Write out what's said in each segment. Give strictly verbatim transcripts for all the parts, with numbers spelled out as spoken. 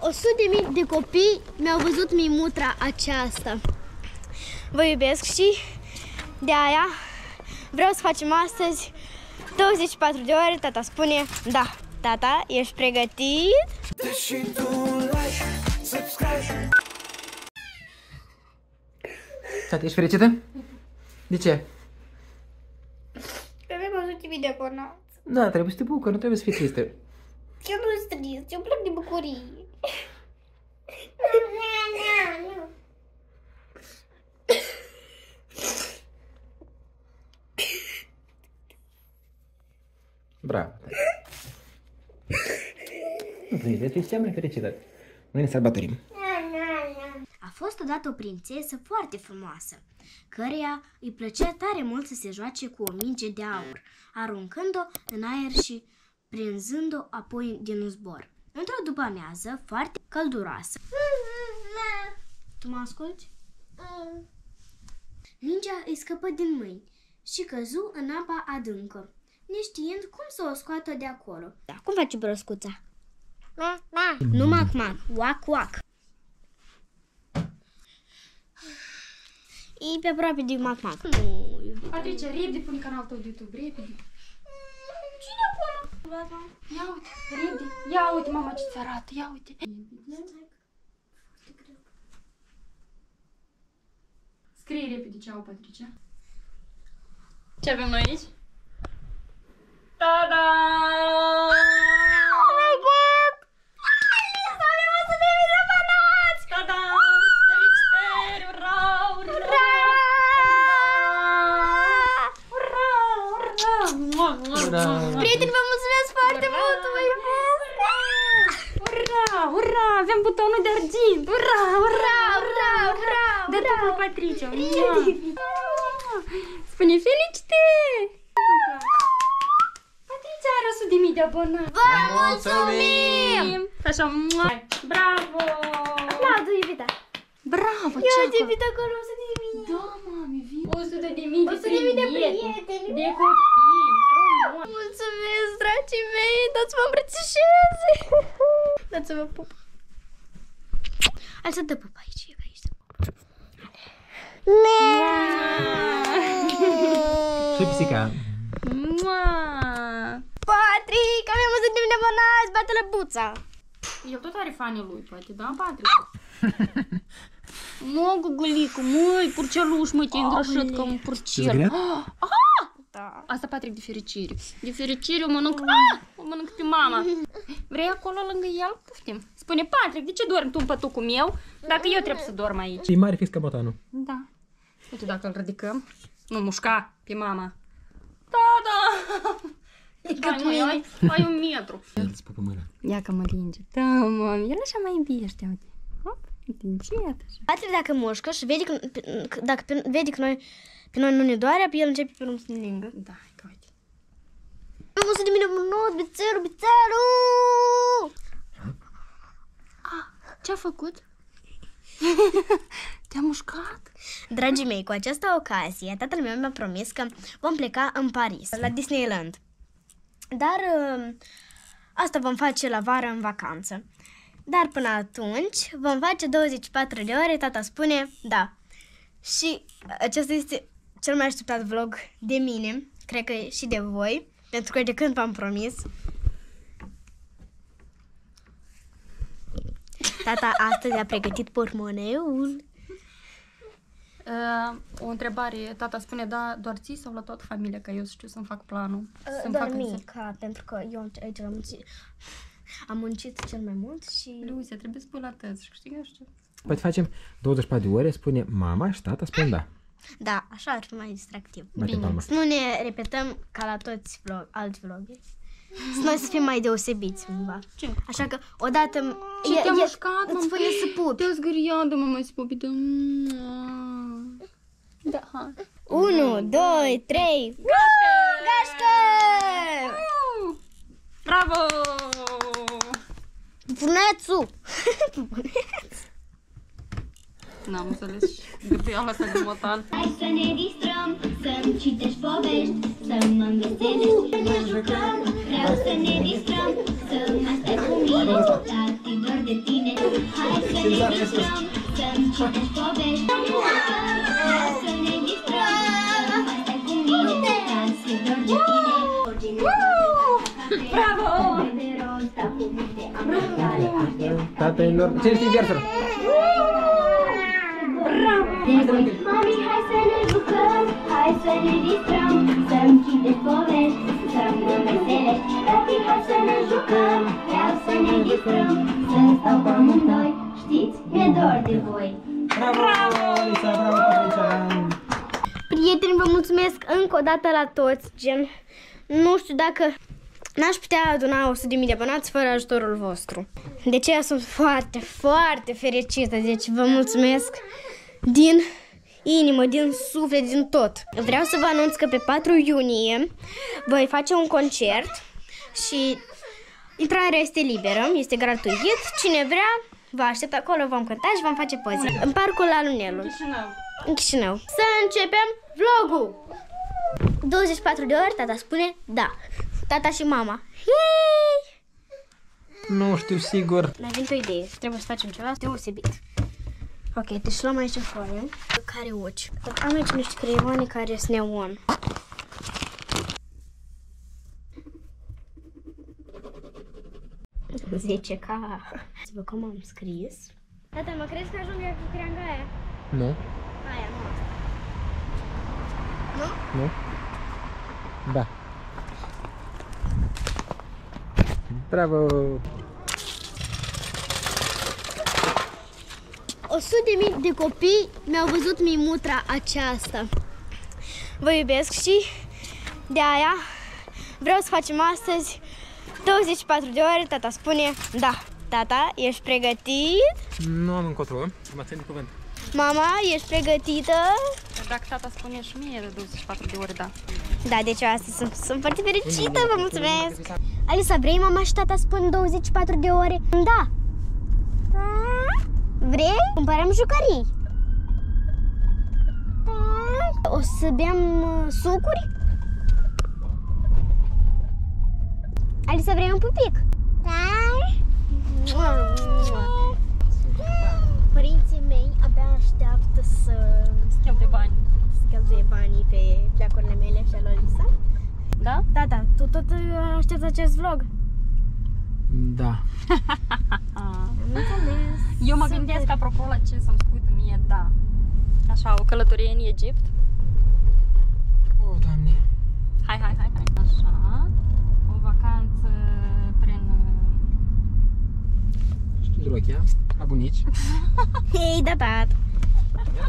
o sută de mii de copii mi-au văzut mimutra aceasta. Vă iubesc și de aia vreau să facem astăzi douăzeci și patru de ore. Tata spune da. Tata, ești pregătit? Deși tu like, subscribe. Tata, ești fericită? De ce? Că mi-am văzut video până. Da, trebuie să te bucuri, nu trebuie să fii tristă. Eu nu sunt trist, eu plec de bucurie. Bravo! Vedeți, cea mai fericită. Noi ne sărbătorim. A fost odată o prințesă foarte frumoasă, căreia îi plăcea tare mult să se joace cu o minge de aur, aruncând-o în aer și prinzând-o apoi din zbor. Într-o după-amiază foarte călduroasă. Tu mă asculti? Mingea îi scăpă din mâini și căzu în apa adâncă, neștiind cum să o scoată de acolo. Da, cum face broscuța? Nu mac-mac, uac-uac. E pe aproape de mac-mac. Atunci, repede până canalul tău de YouTube, repede. Cine acolo? Ia uite, repede. Ia uite, mama, ce-ți arată, ia uite. Scrie repede ce au, Patricia. Ce avem noi aici? Ta-da! Oh my god! Avem o sută de mii de fanați! Ta-da! Felicitări! Ura! Ura! Ura! Ura! Prieteni, vă mulțumesc foarte mult! Vă iubesc! Ura! Ura! Avem butonul de argint! Ura! Ura! Ura! Ura! Dă-te pe Patricia! Spune felicitări! o sută de mii de abonați! Vă mulțumim! Așa, bravo! Aplaudă, Evita! Bravo, ce acolo? Ia-ți, Evita, acolo o sută de mii! Da, mami, vii! o sută de mii de prieteni! De copii! Mulțumesc, dragii mei! Dați-mă îmbrățișez! Dați-mă pup! Hai să dă pup aici, e aici să pup! Și psica! Patrick, avem o sută de mii de abonați, bate lăbuța! El tot are fanii lui, poate, da, Patrick? Mă, gugulicu, măi, purceluș, mă, te-ai îngrășat ca un purcel. Asta, Patrick, de fericire. De fericire, o mănânc, o mănânc pe mama. Vrei acolo lângă el? Poftim. Spune, Patrick, de ce dormi tu în pătucul meu, dacă eu trebuie să dorm aici? E mare fix ca botanul. Da. Uite, dacă îl ridicăm, nu mușca pe mama. Da, da! Ai un metru. Ia-ți pupă mâna. Ia că mă linge. Da, mami, el așa mă iubește, uite. Hop, uite, încet așa. Patrick dacă mușcă și vede că, dacă vede că noi, pe noi nu ne doare, pe el începe pe urmă să ne lingă. Da, că uite. Am o sută de mii de abonați, bețeru, bețeru! Ce-a făcut? Te-a mușcat? Dragii mei, cu această ocazie, tatăl meu mi-a promis că vom pleca în Paris, la Disneyland. Dar asta vom face la vară în vacanță. Dar până atunci vom face douăzeci și patru de ore, tata spune da. Și acesta este cel mai așteptat vlog de mine, cred că și de voi, pentru că de când v-am promis. Tata astăzi a pregătit portmoneul. Uh, o întrebare, tata spune da doar ții sau la toată familia, că eu știu să-mi fac planul. Uh, doar mica, pentru că eu aici am muncit, am muncit cel mai mult și... Luise, trebuie să pui la tăți și câștigă și ce. Poate facem douăzeci și patru de ore, spune mama și tata spun da. Da, așa ar fi mai distractiv. Bine. Să nu ne repetăm ca la toți vlog, alți vlogeri. Să noi să fim mai deosebiți cumva. Așa că odată... Și te-am mușcat, mă văie să pup. Te-am zgâriat, mă mai să pupi. Da, ha. unu, doi, trei, gașcă! Gașcă! Bravo! Punețu! N-am înțeles și gâteala asta de motan. Hai să ne distrăm, să-mi citești povești, să mă învețelești, să ne jucăm. Vreau să ne distrăm, să mă stai cu mine, tati doar de tine. Bravo! Tatelor, cine știe versul? Mami, hai să ne bucăm, hai să ne distrăm, să închidem povești, să mă veselești. Tati, hai să ne jucăm, vreau să ne distrăm, să stau pe amândoi, știți, mi-e dor de voi. Bravo, Lisa, bravo, Părințean! Prieteni, vă mulțumesc încă o dată la toți, gen, nu știu dacă n-aș putea aduna o sută de mii de abonați fără ajutorul vostru. De aceea sunt foarte, foarte fericită, deci vă mulțumesc din inimă, din suflet, din tot. Vreau să vă anunț că pe patru iunie voi face un concert și intrarea este liberă, este gratuit. Cine vrea, vă aștept acolo, vom cânta și vom face poze. În parcul Alunelul. Chișinău. În Chișinău. Să începem vlogul! douăzeci și patru de ori tata spune da. Tata și mama. Hei! Nu știu sigur. Mi-a venit o idee. Trebuie să facem ceva deosebit. Ok, deci luăm aici o foaie care uci. Am aici niște creioane care sunt neon. zece K. Să văd cum am scris. Tata, mă crezi că ajung eu cu creanga aia? Nu. Aia, nu asta. Nu? Nu. Da. Bravo! o sută de mii de copii mi-au văzut mimutra aceasta. Vă iubesc și de aia vreau să facem astăzi douăzeci și patru de ore. Tata spune da. Tata, ești pregătit? Nu am încotro, mă țin de cuvânt. Mama, ești pregătită? Dacă tata spune și mie de douăzeci și patru de ore, da. Da, deci astăzi sunt, sunt foarte fericită, vă mulțumesc! Alisa, vrei mama și tata spun douăzeci și patru de ore? Da! Vrei? Cumpărăm jucării! O să beam sucuri? Alisa, vrei un pupic? Părinții mei abia așteaptă să cheltuie bani. Să cheltuie banii pe pleacurile mele și ale Alisa. Da? Da, da. Tu tot aștepți acest vlog? Da. Eu mă gândesc apropo la ce s-am făcut mie, da. Așa, o călătorie în Egipt. O, Doamne. Hai, hai, hai, hai. Așa. O vacanță prin... Știu, la bunici. Hei, datat.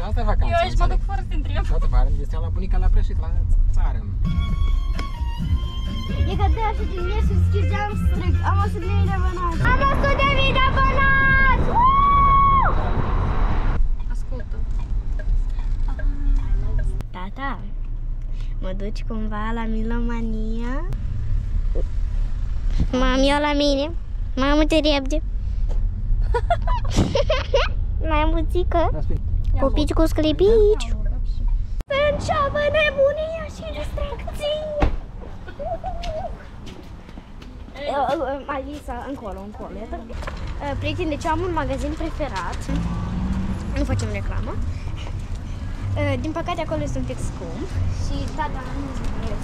Asta e vacanță. Eu aici mă duc fără să te întreb. Toată vară îmi găseam la bunica la Prășit, la țară. E că de așa din mie să-ți schirgeam să strâng. Am o sută de mii de abonați. Am o sută de mii de abonați! Ascultă. Tata, mă duci cumva la Milomania? M-am eu la mine. Mamă, te repede. Mai muzică. Copici cu sclipici. Să înceapă nebunia și distracții. Alisa, încolo, încolo. Prieteni, deci am un magazin preferat. Nu facem reclamă. Din păcate acolo este un pic scump. Și tata nu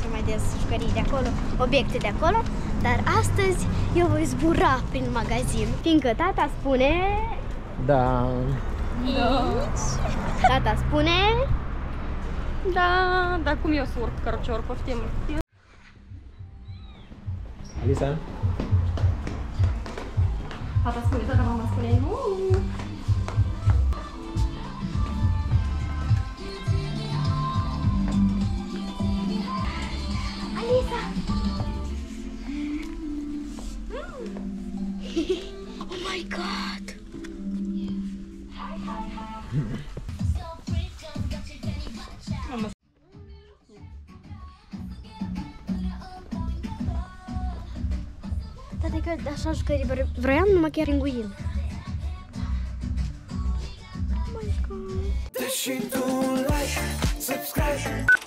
cel mai des jucării de acolo, obiecte de acolo. Dar astăzi eu voi zbura prin magazin, fiindcă tata spune... Da. Tata spune... Da, dar cum eu surc cărcior, poftim. Alisa? Tata spune, tata, mama spune, nu! Alisa! Oh my God! Tata, că așa jucării vroiam numai chiar în guin. Oh my God!